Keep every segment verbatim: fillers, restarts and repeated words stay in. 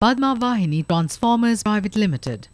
Padma Vahini Transformers Private Limited.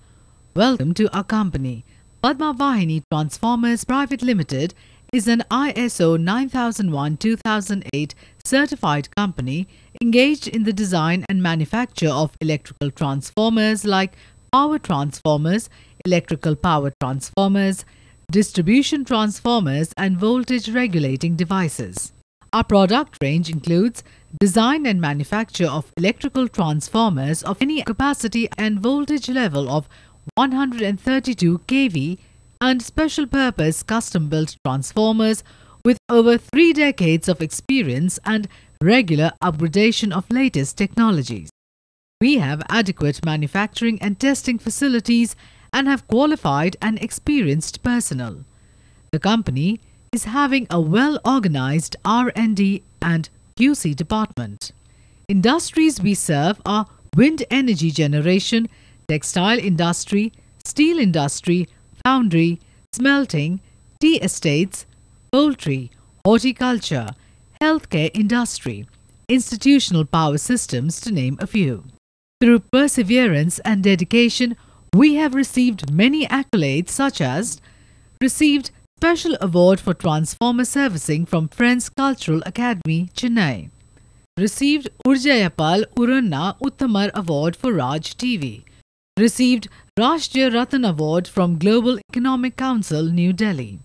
Welcome to our company. Padma Vahini Transformers Private Limited is an I S O nine thousand one two thousand eight certified company engaged in the design and manufacture of electrical transformers like power transformers, electrical power transformers, distribution transformers and voltage regulating devices. Our product range includes design and manufacture of electrical transformers of any capacity and voltage level of one hundred thirty-two K V and special purpose custom-built transformers with over three decades of experience and regular upgradation of latest technologies. We have adequate manufacturing and testing facilities and have qualified and experienced personnel. The company is having a well-organized R and D and Q C department. Industries we serve are wind energy generation, textile industry, steel industry, foundry, smelting, tea estates, poultry, horticulture, healthcare industry, institutional power systems to name a few. Through perseverance and dedication, we have received many accolades such as received Special Award for Transformer Servicing from Friends Cultural Academy, Chennai. Received Urjayapal Uranna Uttamar Award for Raj T V. Received Rashtriya Ratan Award from Global Economic Council, New Delhi.